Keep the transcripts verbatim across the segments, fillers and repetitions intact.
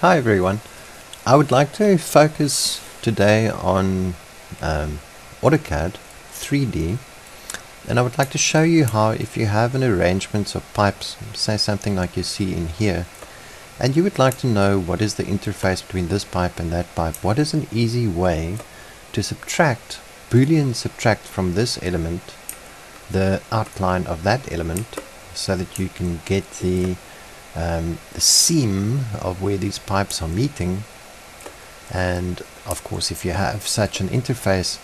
Hi everyone, I would like to focus today on um, AutoCAD three D, and I would like to show you how, if you have an arrangement of pipes, say something like you see in here, and you would like to know what is the interface between this pipe and that pipe, what is an easy way to subtract, Boolean subtract from this element the outline of that element, so that you can get the Um, the seam of where these pipes are meeting. And of course, if you have such an interface,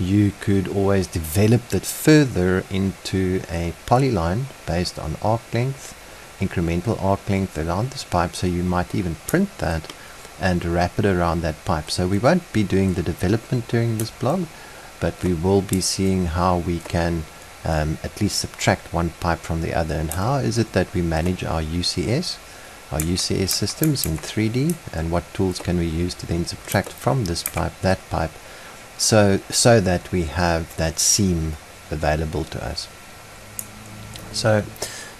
you could always develop that further into a polyline based on arc length, incremental arc length around this pipe, so you might even print that and wrap it around that pipe. So we won't be doing the development during this blog, but we will be seeing how we can Um, at least subtract one pipe from the other, and how is it that we manage our U C S, our U C S systems in three D, and what tools can we use to then subtract from this pipe that pipe, so so that we have that seam available to us. So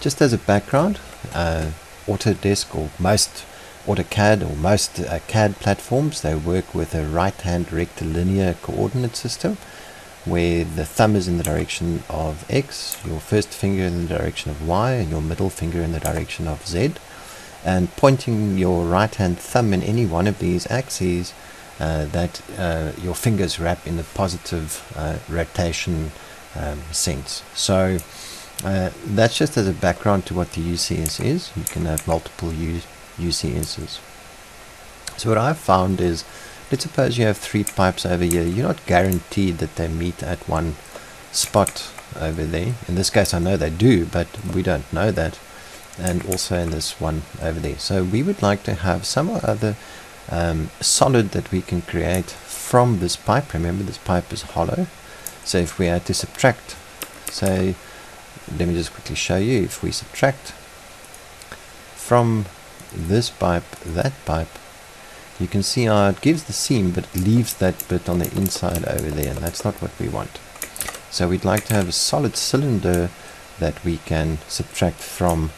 just as a background, uh, Autodesk, or most AutoCAD, or most uh, C A D platforms, they work with a right-hand rectilinear coordinate system, where the thumb is in the direction of X, your first finger in the direction of Y, and your middle finger in the direction of Z. And pointing your right hand thumb in any one of these axes, uh, that uh, your fingers wrap in the positive uh, rotation um, sense. So uh, that's just as a background to what the U C S is. You can have multiple U C Ss. So what I've found is, let's suppose you have three pipes over here. You're not guaranteed that they meet at one spot over there. In this case, I know they do, but we don't know that. And also in this one over there. So we would like to have some or other um, solid that we can create from this pipe. Remember, this pipe is hollow. So if we had to subtract, say, let me just quickly show you. If we subtract from this pipe, that pipe, you can see how it gives the seam, but it leaves that bit on the inside over there, and that's not what we want. So we'd like to have a solid cylinder that we can subtract from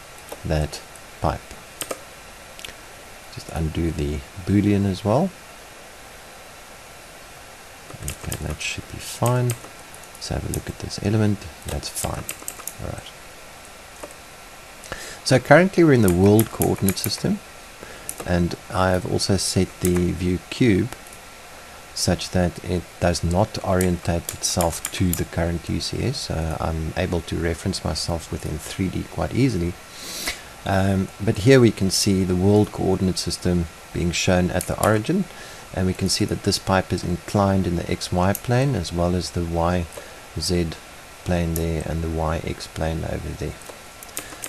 that pipe. Just undo the Boolean as well. Okay, that should be fine. Let's have a look at this element. That's fine. All right. So currently we're in the world coordinate system, and I have also set the view cube such that it does not orientate itself to the current U C S, so I'm able to reference myself within three D quite easily. Um, but here we can see the world coordinate system being shown at the origin, and we can see that this pipe is inclined in the X Y plane, as well as the Y Z plane there and the Y X plane over there.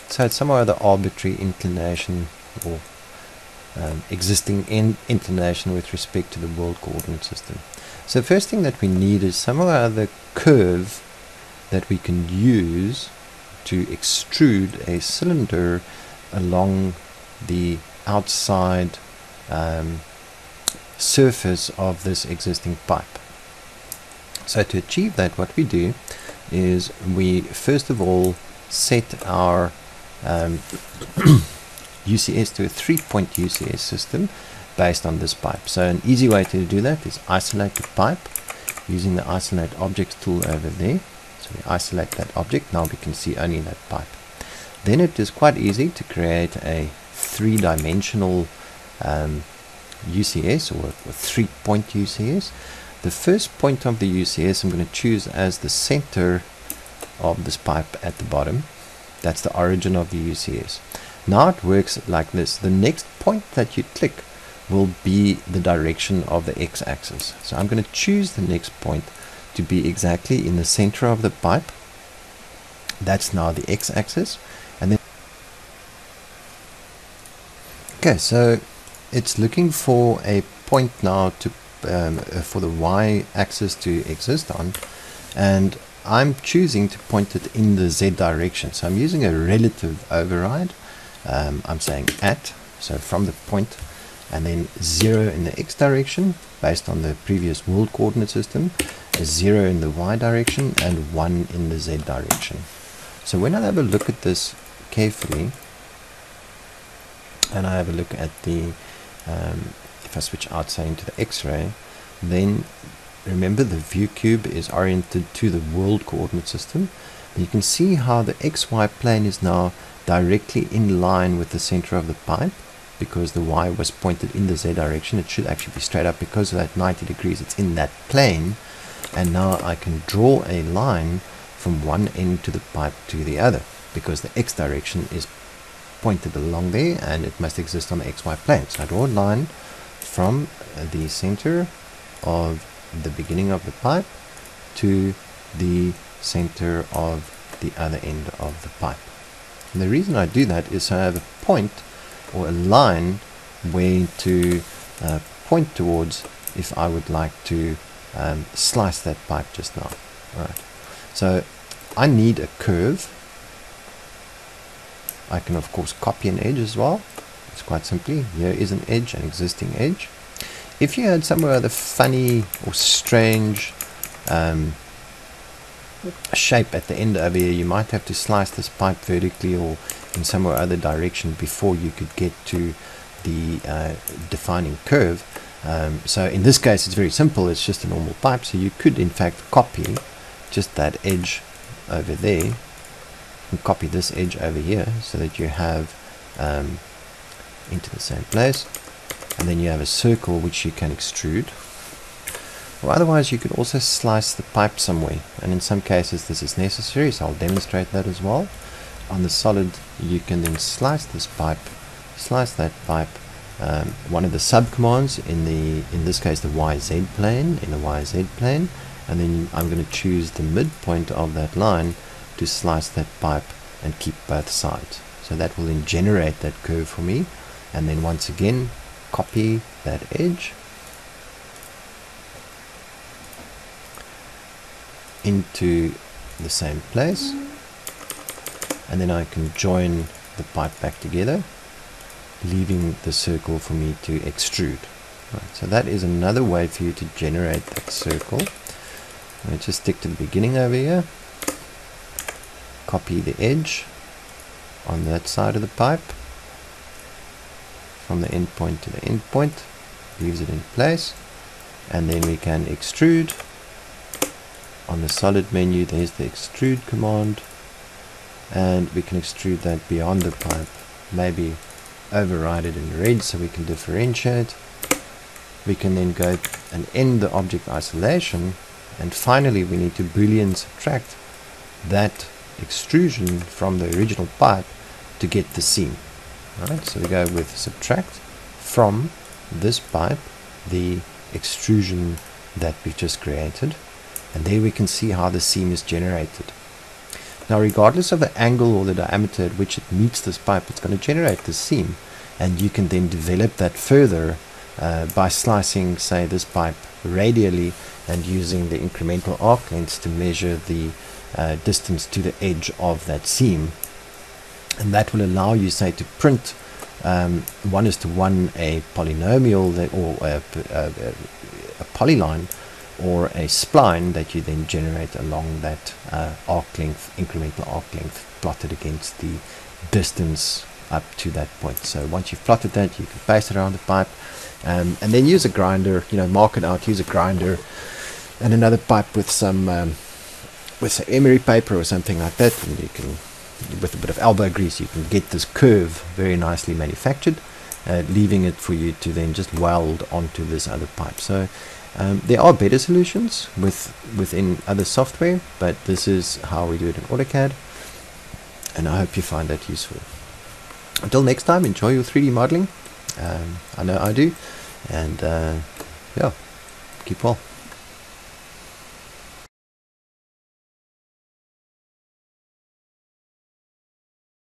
So it's somewhat the arbitrary inclination, or Um, existing in inclination with respect to the world coordinate system. So the first thing that we need is some or other curve that we can use to extrude a cylinder along the outside um, surface of this existing pipe. So to achieve that, what we do is we first of all set our um, U C S to a three-point U C S system based on this pipe. So an easy way to do that is isolate the pipe using the isolate objects tool over there. So we isolate that object. Now we can see only that pipe. Then it is quite easy to create a three-dimensional um, U C S, or a three-point U C S. The first point of the U C S I'm going to choose as the center of this pipe at the bottom. That's the origin of the U C S. Now it works like this. The next point that you click will be the direction of the x-axis. So I'm going to choose the next point to be exactly in the center of the pipe. That's now the x-axis. And then okay, so it's looking for a point now to um, for the y-axis to exist on, and I'm choosing to point it in the z direction. So I'm using a relative override. Um, I'm saying at, so from the point, and then zero in the x direction based on the previous world coordinate system, zero in the y direction, and one in the z direction. So when I have a look at this carefully, and I have a look at the um, if I switch out, say, into the X-ray, then remember the view cube is oriented to the world coordinate system. You can see how the X Y plane is now directly in line with the center of the pipe, because the Y was pointed in the Z direction. It should actually be straight up because of that ninety degrees. It's in that plane, and now I can draw a line from one end to the pipe to the other, because the X direction is pointed along there and it must exist on the X Y plane. So I draw a line from the center of the beginning of the pipe to the center of the other end of the pipe. And the reason I do that is so I have a point or a line where to uh, point towards if I would like to um, slice that pipe just now. Alright. So I need a curve. I can of course copy an edge as well. It's quite simply, here is an edge, an existing edge. If you had some other funny or strange um, shape at the end over here, you might have to slice this pipe vertically or in some or other direction before you could get to the uh, defining curve. Um, so in this case it's very simple, it's just a normal pipe, so you could in fact copy just that edge over there and copy this edge over here so that you have um, into the same place, and then you have a circle which you can extrude. Or otherwise you could also slice the pipe somewhere, and in some cases this is necessary, so I'll demonstrate that as well. On the solid you can then slice this pipe, slice that pipe. Um, one of the sub commands in the in this case the Y Z plane, in the Y Z plane, and then I'm going to choose the midpoint of that line to slice that pipe and keep both sides. So that will then generate that curve for me, and then once again copy that edge into the same place, and then I can join the pipe back together, leaving the circle for me to extrude. Right, so that is another way for you to generate that circle. Let's just stick to the beginning over here, copy the edge on that side of the pipe from the end point to the end point, leaves it in place, and then we can extrude. On the solid menu there's the extrude command, and we can extrude that beyond the pipe, maybe override it in red so we can differentiate. We can then go and end the object isolation, and finally we need to boolean subtract that extrusion from the original pipe to get the seam. Right, so we go with subtract from this pipe the extrusion that we've just created. And there we can see how the seam is generated. Now regardless of the angle or the diameter at which it meets this pipe, it's going to generate the seam, and you can then develop that further uh, by slicing, say, this pipe radially and using the incremental arc lengths to measure the uh, distance to the edge of that seam, and that will allow you, say, to print um, one is to one a polynomial that, or a, a, a polyline or a spline that you then generate along that uh, arc length, incremental arc length, plotted against the distance up to that point. So once you've plotted that, you can paste it around the pipe, um, and then use a grinder, you know, mark it out, use a grinder and another pipe with some um, with some emery paper or something like that, and you can, with a bit of elbow grease, you can get this curve very nicely manufactured, uh, leaving it for you to then just weld onto this other pipe. So Um, there are better solutions with within other software, but this is how we do it in AutoCAD, and I hope you find that useful. Until next time, enjoy your three D modeling. Um, I know I do, and uh, yeah, keep well.